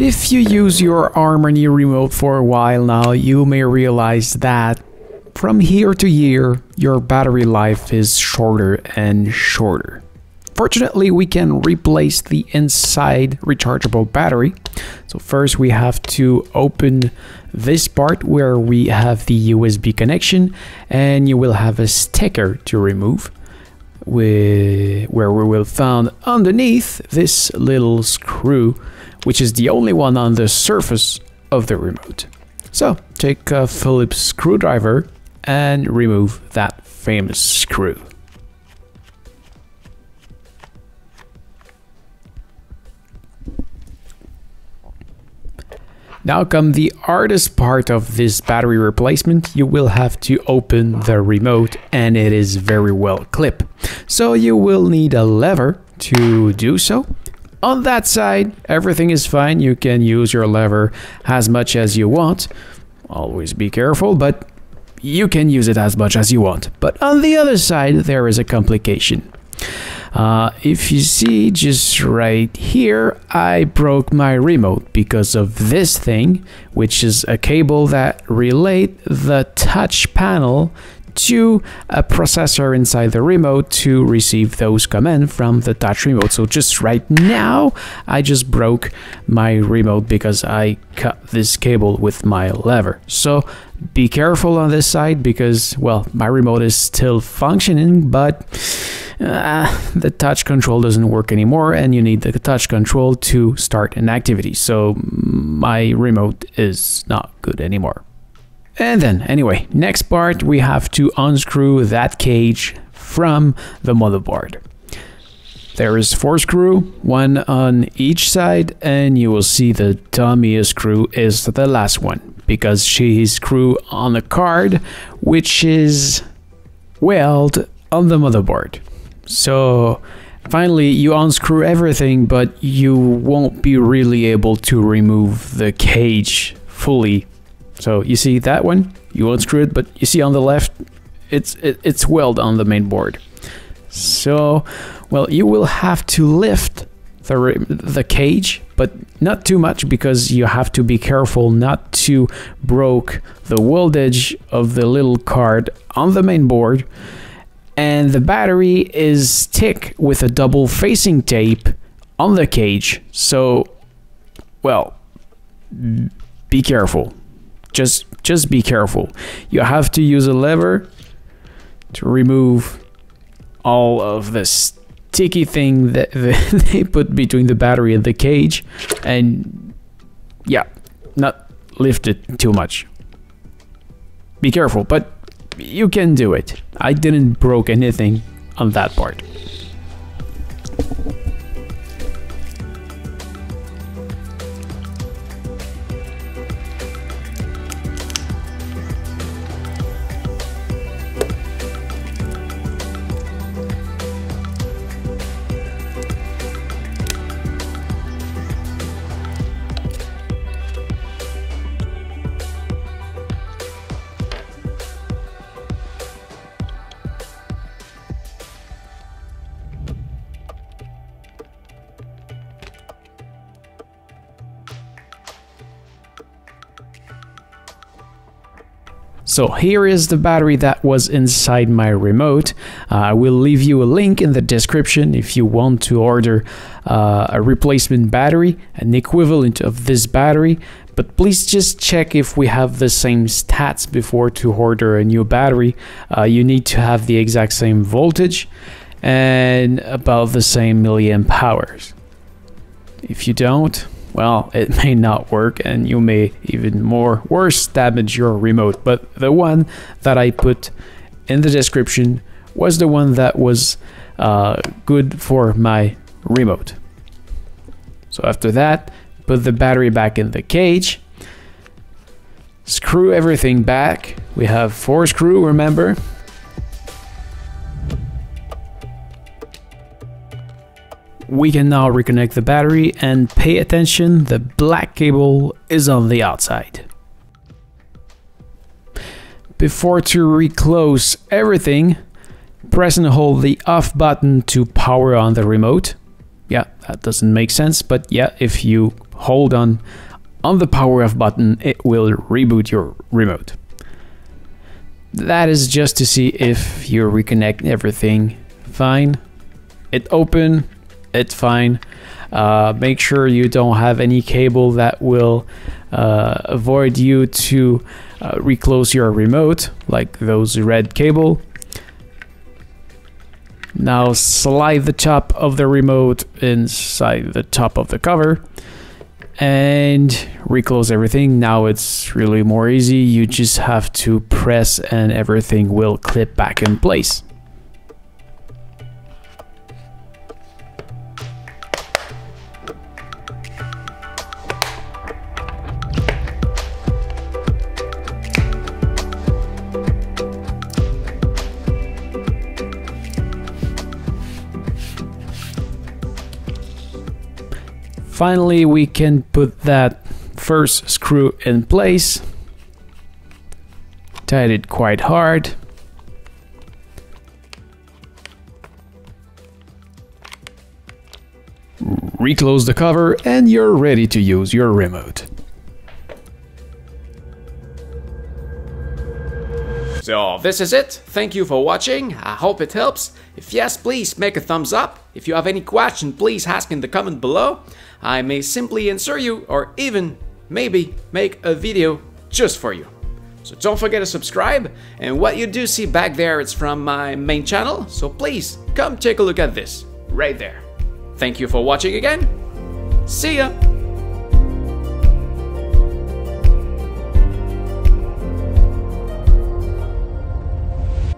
If you use your Harmony remote for a while now, you may realize that from year to year, your battery life is shorter and shorter. Fortunately, we can replace the inside rechargeable battery. So first we have to open this part where we have the USB connection, and you will have a sticker to remove, where we will find underneath this little screw, which is the only one on the surface of the remote. So take a Phillips screwdriver and remove that famous screw. Now comes the hardest part of this battery replacement. You will have to open the remote, and it is very well clipped. So you will need a lever to do so. On that side, everything is fine. You can use your lever as much as you want. Always be careful, but you can use it as much as you want. But on the other side, there is a complication. If you see just right here, I broke my remote because of this thing, which is a cable that relates the touch panel to a processor inside the remote to receive those commands from the touch remote. So just right now, I just broke my remote because I cut this cable with my lever. So be careful on this side because, well, my remote is still functioning, but the touch control doesn't work anymore, and you need the touch control to start an activity. So my remote is not good anymore. And then, anyway, next part, we have to unscrew that cage from the motherboard. There is 4 screws, 1 on each side, and you will see the dummy screw is the last one, because she screw on the card, which is welded on the motherboard. So finally, you unscrew everything, but you won't be really able to remove the cage fully. So you see that one, you unscrew it, but you see on the left, it's welded on the main board. So, well, you will have to lift the cage, but not too much, because you have to be careful not to broke the weldage of the little card on the main board. And the battery is stick with a double facing tape on the cage. So, well, be careful. Just be careful. You have to use a lever to remove all of the sticky thing that they put between the battery and the cage, and yeah, not lift it too much. Be careful, but you can do it. I didn't broke anything on that part. So here is the battery that was inside my remote. I will leave you a link in the description if you want to order a replacement battery, an equivalent of this battery. But please just check if we have the same stats before to order a new battery. You need to have the exact same voltage and about the same milliamp hours. If you don't, well, it may not work, and you may even more worse damage your remote. But the one that I put in the description was the one that was good for my remote. So after that, put the battery back in the cage, screw everything back. We have 4 screws, remember? We can now reconnect the battery, and pay attention, the black cable is on the outside. Before to reclose everything, press and hold the off button to power on the remote. Yeah, that doesn't make sense, but yeah, if you hold on the power off button, it will reboot your remote. That is just to see if you reconnect everything fine. It open, it's fine. Make sure you don't have any cable that will avoid you to reclose your remote, like those red cable. Now slide the top of the remote inside the top of the cover and reclose everything. Now it's really more easy. You just have to press and everything will clip back in place. Finally, we can put that first screw in place. Tied it quite hard. Reclose the cover and you're ready to use your remote. So this is it. Thank you for watching. I hope it helps. If yes, please make a thumbs up. If you have any question, please ask in the comment below. I may simply answer you or even maybe make a video just for you. So don't forget to subscribe, and what you do see back there, it's from my main channel. So please come take a look at this right there. Thank you for watching again. See ya.